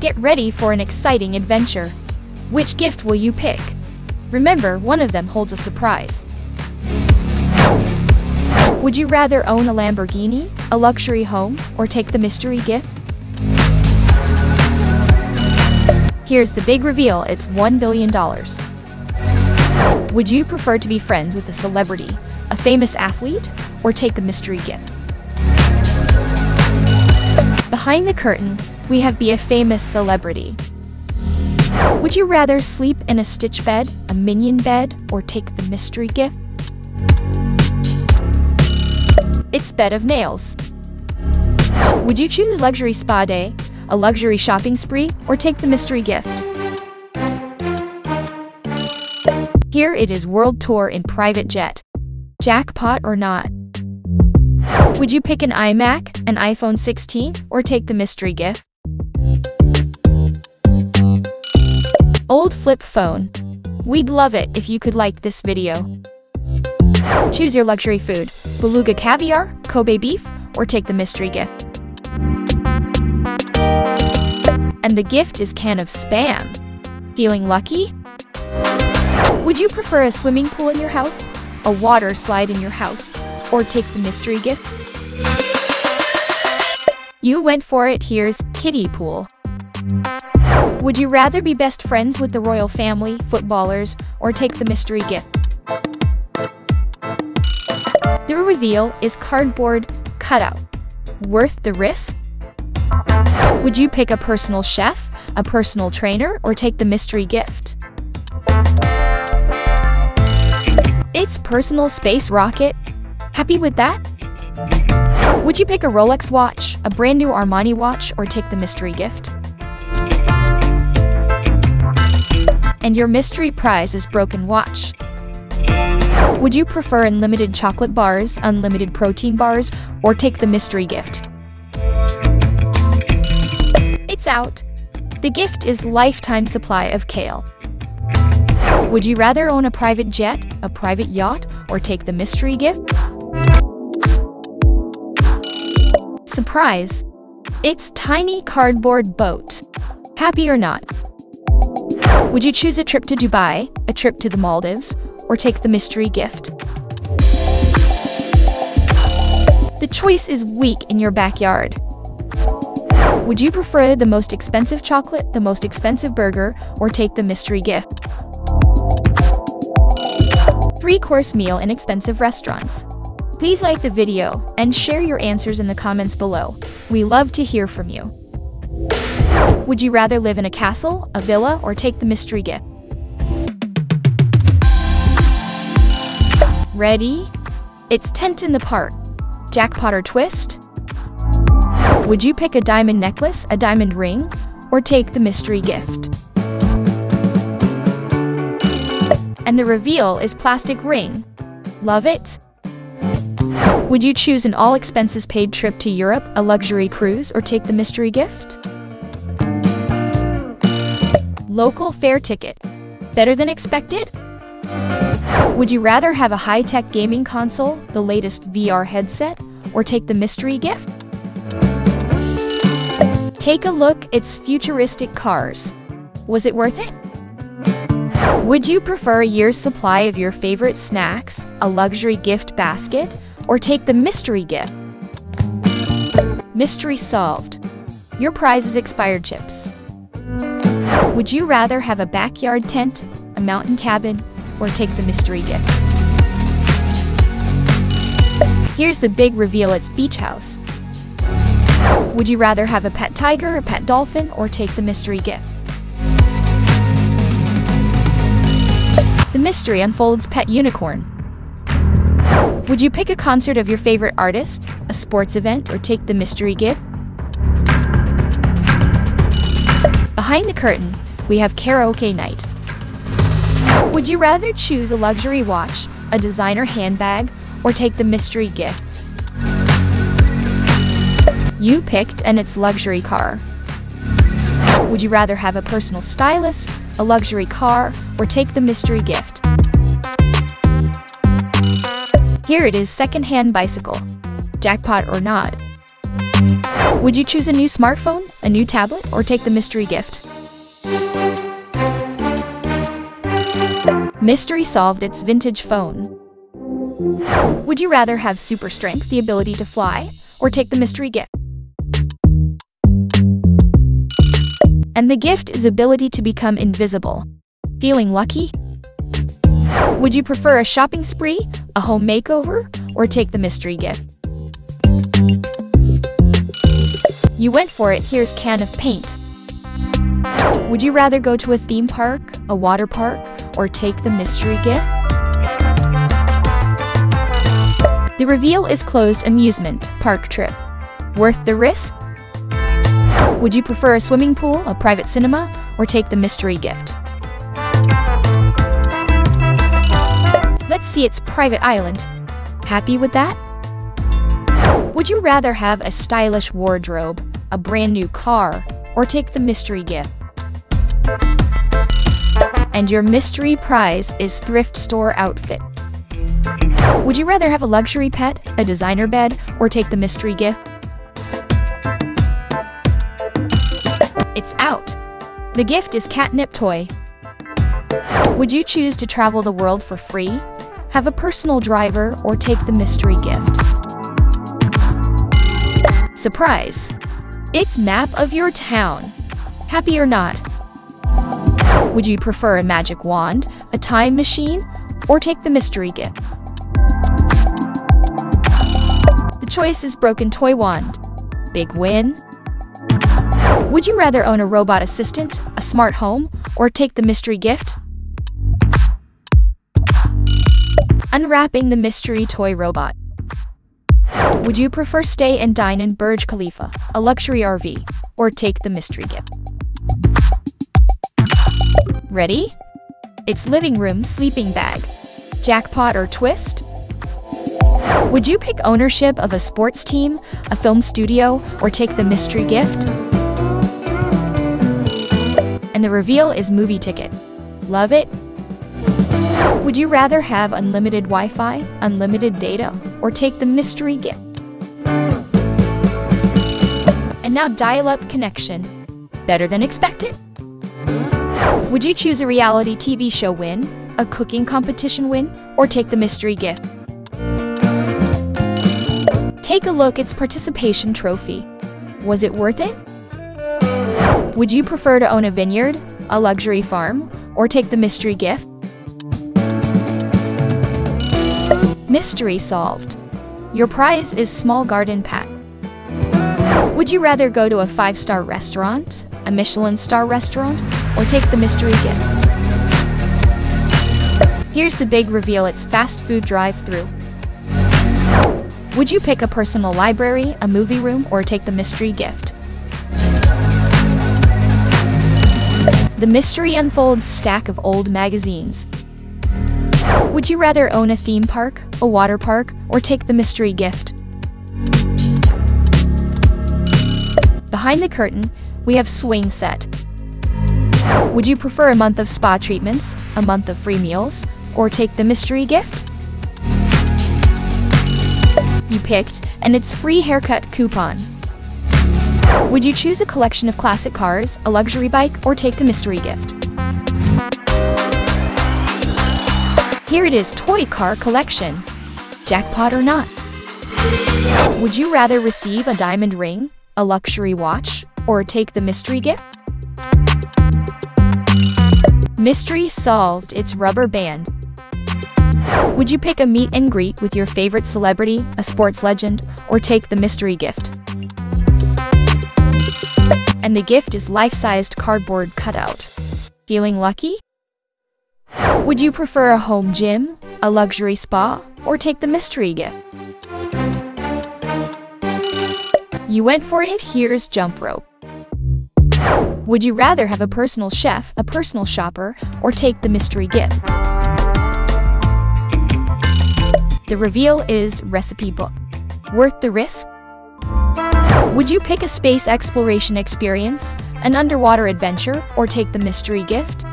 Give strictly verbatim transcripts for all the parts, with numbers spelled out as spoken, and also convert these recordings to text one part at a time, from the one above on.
Get ready for an exciting adventure. Which gift will you pick? Remember, one of them holds a surprise. Would you rather own a Lamborghini, a luxury home, or take the mystery gift? Here's the big reveal, it's one billion dollars. Would you prefer to be friends with a celebrity, a famous athlete, or take the mystery gift? Behind the curtain, we have be a famous celebrity. Would you rather sleep in a Stitch bed, a Minion bed, or take the mystery gift? It's bed of nails. Would you choose a luxury spa day, a luxury shopping spree, or take the mystery gift? Here it is, world tour in private jet. Jackpot or not? Would you pick an iMac, an iPhone sixteen, or take the mystery gift? Old flip phone. We'd love it if you could like this video. Choose your luxury food, beluga caviar, Kobe beef, or take the mystery gift. And the gift is can of Spam. Feeling lucky? Would you prefer a swimming pool in your house, a water slide in your house, or take the mystery gift? You went for it, here's kiddie pool. Would you rather be best friends with the royal family, footballers, or take the mystery gift? The reveal is cardboard cutout. Worth the risk? Would you pick a personal chef, a personal trainer, or take the mystery gift? It's personal space rocket. Happy with that? Would you pick a Rolex watch, a brand new Armani watch, or take the mystery gift? And your mystery prize is broken watch. Would you prefer unlimited chocolate bars, unlimited protein bars, or take the mystery gift? It's out. The gift is lifetime supply of kale. Would you rather own a private jet, a private yacht, or take the mystery gift? Surprise! It's tiny cardboard boat. Happy or not? Would you choose a trip to Dubai, a trip to the Maldives, or take the mystery gift? The choice is weak in your backyard. Would you prefer the most expensive chocolate, the most expensive burger, or take the mystery gift? Three-course meal in expensive restaurants. Please like the video and share your answers in the comments below. We love to hear from you. Would you rather live in a castle, a villa, or take the mystery gift? Ready? It's tent in the park. Jackpot or twist? Would you pick a diamond necklace, a diamond ring, or take the mystery gift? And the reveal is plastic ring. Love it? Would you choose an all-expenses-paid trip to Europe, a luxury cruise, or take the mystery gift? Local fare ticket. Better than expected? Would you rather have a high-tech gaming console, the latest V R headset, or take the mystery gift? Take a look, it's futuristic cars. Was it worth it? Would you prefer a year's supply of your favorite snacks, a luxury gift basket, or take the mystery gift? Mystery solved. Your prize is expired chips. Would you rather have a backyard tent, a mountain cabin, or take the mystery gift? Here's the big reveal, it's beach house. Would you rather have a pet tiger, a pet dolphin, or take the mystery gift? The mystery unfolds, pet unicorn. Would you pick a concert of your favorite artist, a sports event, or take the mystery gift? Behind the curtain, we have karaoke night. Would you rather choose a luxury watch, a designer handbag, or take the mystery gift? You picked, and it's luxury car. Would you rather have a personal stylist, a luxury car, or take the mystery gift? Here it is, secondhand bicycle. Jackpot or not? Would you choose a new smartphone, a new tablet, or take the mystery gift? Mystery solved. Its vintage phone. Would you rather have super strength, the ability to fly, or take the mystery gift? And the gift is ability to become invisible. Feeling lucky? Would you prefer a shopping spree, a home makeover, or take the mystery gift? You went for it. Here's a can of paint. Would you rather go to a theme park, a water park, or take the mystery gift? The reveal is closed. Amusement park trip. Worth the risk? Would you prefer a swimming pool, a private cinema, or take the mystery gift? Let's see. It's private island. Happy with that? Would you rather have a stylish wardrobe, a brand new car, or take the mystery gift? And your mystery prize is thrift store outfit. Would you rather have a luxury pet, a designer bed, or take the mystery gift? It's out. The gift is catnip toy. Would you choose to travel the world for free, have a personal driver, or take the mystery gift? Surprise! It's map of your town. Happy or not? Would you prefer a magic wand, a time machine, or take the mystery gift? The choice is broken toy wand. Big win. Would you rather own a robot assistant, a smart home, or take the mystery gift? Unwrapping the mystery toy robot. Would you prefer stay and dine in Burj Khalifa, a luxury R V, or take the mystery gift? Ready? It's living room sleeping bag. Jackpot or twist? Would you pick ownership of a sports team, a film studio, or take the mystery gift? And the reveal is movie ticket. Love it? Would you rather have unlimited Wi-Fi, unlimited data, or take the mystery gift? And now dial-up connection. Better than expected? Would you choose a reality T V show win, a cooking competition win, or take the mystery gift? Take a look. Its participation trophy. Was it worth it? Would you prefer to own a vineyard, a luxury farm, or take the mystery gift? Mystery solved. Your prize is small garden pack. Would you rather go to a five-star restaurant, a Michelin star restaurant, or take the mystery gift? Here's the big reveal. It's fast food drive-through. Would you pick a personal library, a movie room, or take the mystery gift? The mystery unfolds stack of old magazines. Would you rather own a theme park, a water park, or take the mystery gift? Behind the curtain, we have swing set. Would you prefer a month of spa treatments, a month of free meals, or take the mystery gift? You picked, and it's free haircut coupon. Would you choose a collection of classic cars, a luxury bike, or take the mystery gift? Here it is, toy car collection. Jackpot or not? Would you rather receive a diamond ring, a luxury watch, or take the mystery gift? Mystery solved. It's rubber band. Would you pick a meet and greet with your favorite celebrity, a sports legend, or take the mystery gift? And the gift is life-sized cardboard cutout. Feeling lucky? Would you prefer a home gym, a luxury spa, or take the mystery gift? You went for it. Here's jump rope. Would you rather have a personal chef, a personal shopper, or take the mystery gift? The reveal is recipe book. Worth the risk? Would you pick a space exploration experience, an underwater adventure, or take the mystery gift?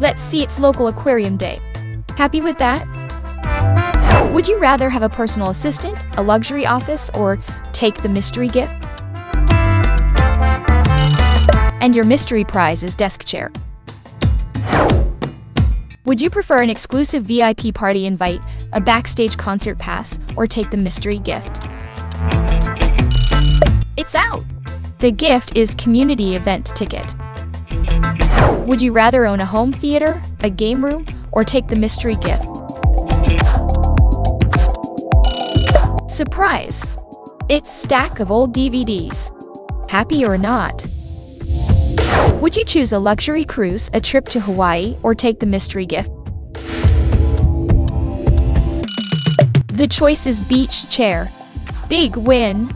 Let's see. It's local aquarium day. Happy with that? Would you rather have a personal assistant, a luxury office, or take the mystery gift? And your mystery prize is desk chair. Would you prefer an exclusive V I P party invite, a backstage concert pass, or take the mystery gift? It's out! The gift is community event ticket. Would you rather own a home theater, a game room, or take the mystery gift? Surprise! It's stack of old D V Ds. Happy or not? Would you choose a luxury cruise, a trip to Hawaii, or take the mystery gift? The choice is beach chair. Big win!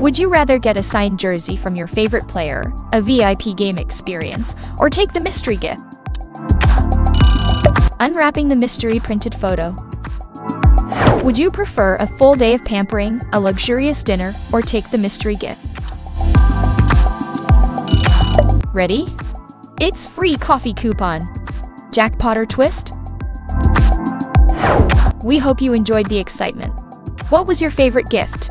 Would you rather get a signed jersey from your favorite player, a V I P game experience, or take the mystery gift? Unwrapping the mystery printed photo. Would you prefer a full day of pampering, a luxurious dinner, or take the mystery gift? Ready? It's free coffee coupon. Jackpot or twist? We hope you enjoyed the excitement. What was your favorite gift?